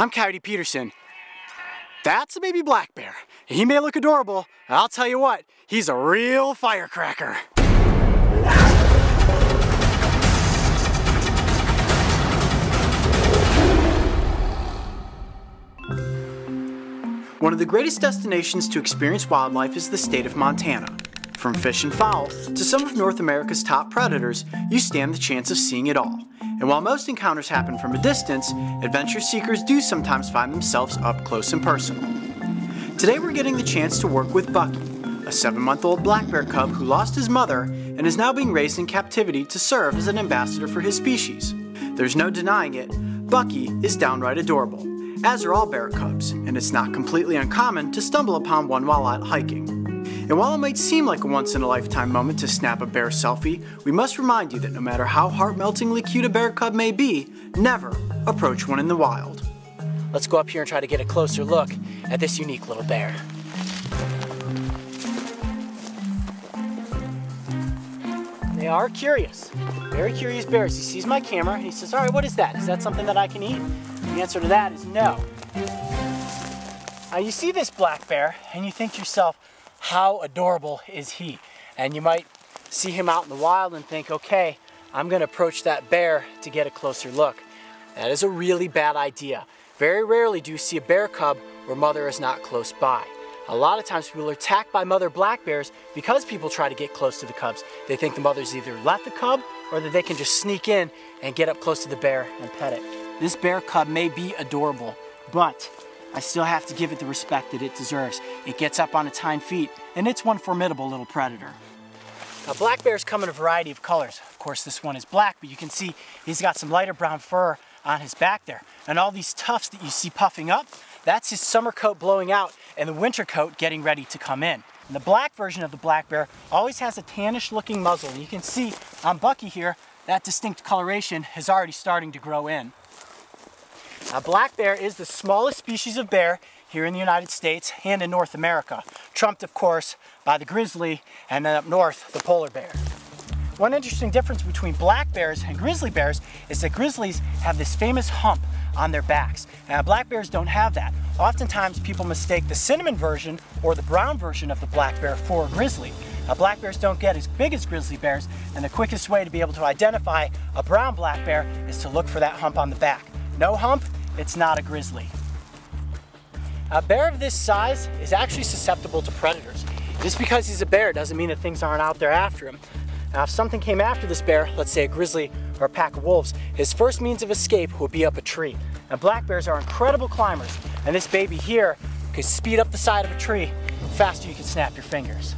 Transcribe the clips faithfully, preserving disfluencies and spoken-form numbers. I'm Coyote Peterson. That's a baby black bear. He may look adorable, but I'll tell you what, he's a real firecracker. One of the greatest destinations to experience wildlife is the state of Montana. From fish and fowl to some of North America's top predators, you stand the chance of seeing it all. And while most encounters happen from a distance, adventure seekers do sometimes find themselves up close and personal. Today we're getting the chance to work with Bucky, a seven-month-old black bear cub who lost his mother and is now being raised in captivity to serve as an ambassador for his species. There's no denying it, Bucky is downright adorable, as are all bear cubs, and it's not completely uncommon to stumble upon one while out hiking. And while it might seem like a once-in-a-lifetime moment to snap a bear selfie, we must remind you that no matter how heart-meltingly cute a bear cub may be, never approach one in the wild. Let's go up here and try to get a closer look at this unique little bear. They are curious, very curious bears. He sees my camera and he says, all right, what is that? Is that something that I can eat? And the answer to that is no. Now you see this black bear and you think to yourself, how adorable is he? And you might see him out in the wild and think, okay, I'm gonna approach that bear to get a closer look. That is a really bad idea. Very rarely do you see a bear cub where mother is not close by. A lot of times people are attacked by mother black bears because people try to get close to the cubs. They think the mother's either left the cub or that they can just sneak in and get up close to the bear and pet it. This bear cub may be adorable, but I still have to give it the respect that it deserves. It gets up on its hind feet, and it's one formidable little predator. Now, black bears come in a variety of colors. Of course, this one is black, but you can see he's got some lighter brown fur on his back there. And all these tufts that you see puffing up, that's his summer coat blowing out and the winter coat getting ready to come in. And the black version of the black bear always has a tannish looking muzzle. And you can see on Bucky here, that distinct coloration is already starting to grow in. A black bear is the smallest species of bear here in the United States and in North America, trumped of course by the grizzly and then up north the polar bear. One interesting difference between black bears and grizzly bears is that grizzlies have this famous hump on their backs. Now black bears don't have that. Oftentimes people mistake the cinnamon version or the brown version of the black bear for a grizzly. Now, black bears don't get as big as grizzly bears, and the quickest way to be able to identify a brown black bear is to look for that hump on the back. No hump, it's not a grizzly. A bear of this size is actually susceptible to predators. Just because he's a bear doesn't mean that things aren't out there after him. Now if something came after this bear, let's say a grizzly or a pack of wolves, his first means of escape would be up a tree. And black bears are incredible climbers, and this baby here could speed up the side of a tree faster than you can snap your fingers.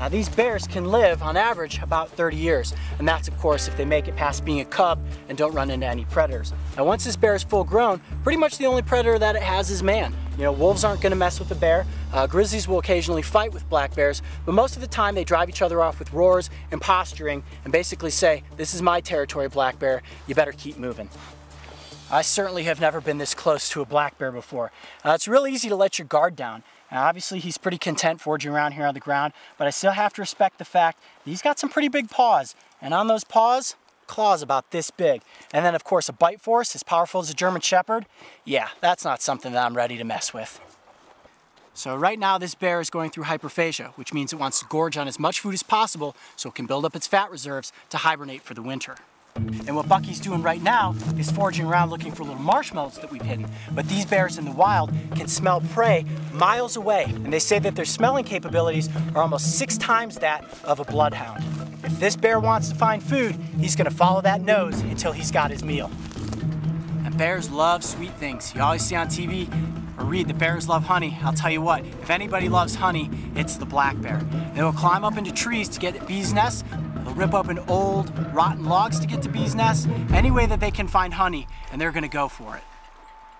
Now these bears can live on average about thirty years, and that's of course if they make it past being a cub and don't run into any predators. Now once this bear is full grown, pretty much the only predator that it has is man. You know, wolves aren't going to mess with a bear, uh, grizzlies will occasionally fight with black bears, but most of the time they drive each other off with roars and posturing and basically say, this is my territory, black bear, you better keep moving. I certainly have never been this close to a black bear before. Uh, it's really easy to let your guard down. Now obviously he's pretty content foraging around here on the ground, but I still have to respect the fact that he's got some pretty big paws, and on those paws, claws about this big. And then of course a bite force as powerful as a German Shepherd, yeah, that's not something that I'm ready to mess with. So right now this bear is going through hyperphagia, which means it wants to gorge on as much food as possible so it can build up its fat reserves to hibernate for the winter. And what Bucky's doing right now is foraging around looking for little marshmallows that we've hidden. But these bears in the wild can smell prey miles away, and they say that their smelling capabilities are almost six times that of a bloodhound. If this bear wants to find food, he's going to follow that nose until he's got his meal. And bears love sweet things. You always see on T V or read that bears love honey. I'll tell you what, if anybody loves honey, it's the black bear. They'll climb up into trees to get at bees' nests. They'll rip open old, rotten logs to get to bees' nests, any way that they can find honey, and they're gonna go for it.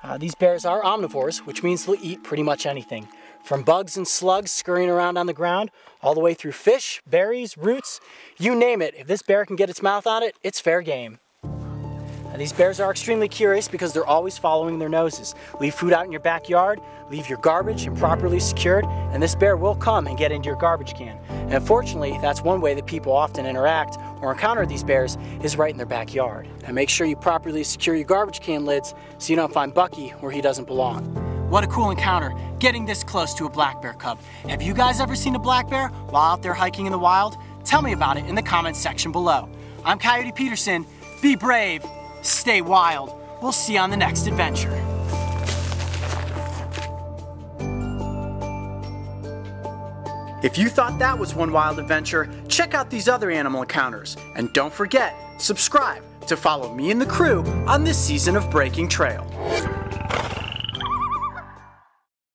Uh, these bears are omnivores, which means they'll eat pretty much anything, from bugs and slugs scurrying around on the ground, all the way through fish, berries, roots, you name it. If this bear can get its mouth on it, it's fair game. Now, these bears are extremely curious because they're always following their noses. Leave food out in your backyard, leave your garbage improperly secured, and this bear will come and get into your garbage can. And unfortunately, that's one way that people often interact or encounter these bears is right in their backyard. Now make sure you properly secure your garbage can lids so you don't find Bucky where he doesn't belong. What a cool encounter, getting this close to a black bear cub. Have you guys ever seen a black bear while out there hiking in the wild? Tell me about it in the comments section below. I'm Coyote Peterson. Be brave, stay wild. We'll see you on the next adventure. If you thought that was one wild adventure, check out these other animal encounters. And don't forget, subscribe to follow me and the crew on this season of Breaking Trail.